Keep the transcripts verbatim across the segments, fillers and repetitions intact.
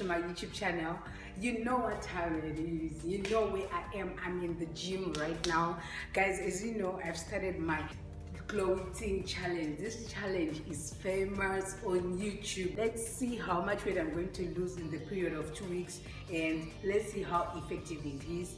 to my YouTube channel, you know what time it is, you know where I am. I'm in the gym right now, guys. As you know, I've started my Chloe Ting challenge. This challenge is famous on YouTube. Let's see how much weight I'm going to lose in the period of two weeks and let's see how effective it is.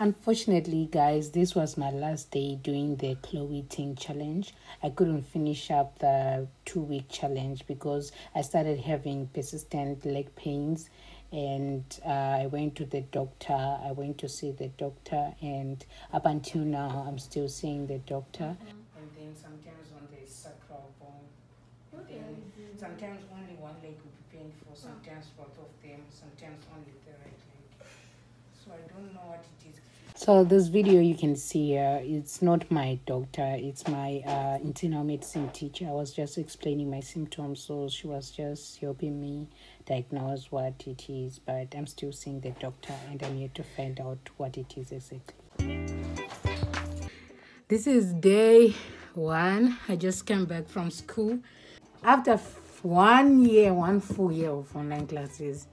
Unfortunately, guys, this was my last day doing the Chloe Ting challenge. I couldn't finish up the two-week challenge because I started having persistent leg pains, and uh, I went to the doctor. I went to see the doctor, and up until now, I'm still seeing the doctor. And then sometimes on the sacral bone, and sometimes only one leg will be painful, sometimes both of them, sometimes only the right leg. So I don't know what it is. So this video you can see here, uh, it's not my doctor, it's my uh, internal medicine teacher. I was just explaining my symptoms, so she was just helping me diagnose what it is, but I'm still seeing the doctor and I'm here to find out what it is exactly. This is day one. I just came back from school. After one year, one full year of online classes,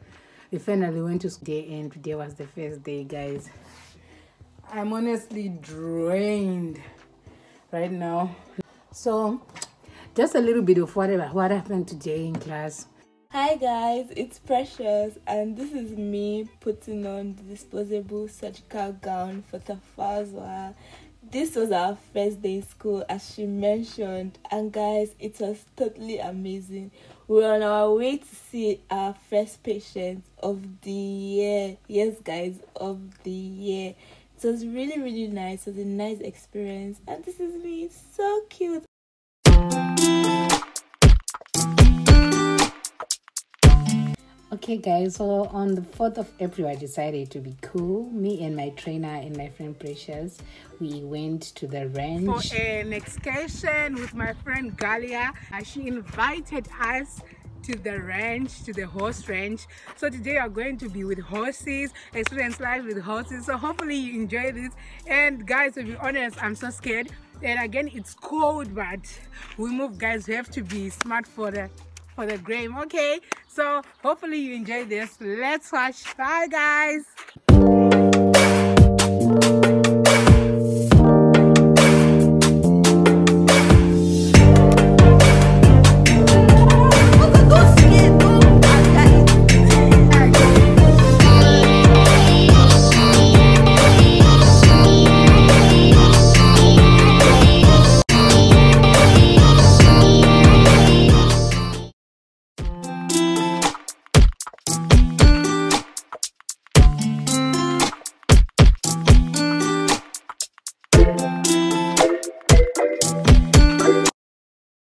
we finally went to school day, and today was the first day, guys. I'm honestly drained right now. So, just a little bit of whatever what happened today in class. Hi guys, it's Precious, and this is me putting on the disposable surgical gown for Tafazwa. This was our first day in school, as she mentioned, and guys, it was totally amazing. We're on our way to see our first patient of the year. Yes, guys, of the year. It was really, really nice. It was a nice experience. And this is me. So cute. Okay, guys, so on the fourth of April, I decided to be cool. Me and my trainer and my friend Precious, we went to the ranch for an excursion with my friend Galia. She invited us to the ranch, to the horse ranch. So today I'm going to be with horses, experience life with horses. So hopefully you enjoy this. And guys, to be honest, I'm so scared. And again, it's cold, but we move, guys. We have to be smart for the for the game. Okay, so hopefully you enjoy this. Let's watch. Bye, guys.